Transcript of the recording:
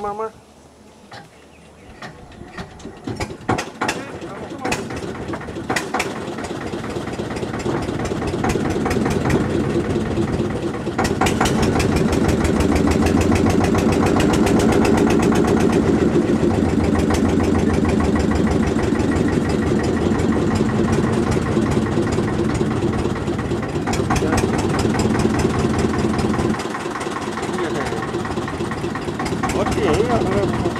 Mama. What the hell?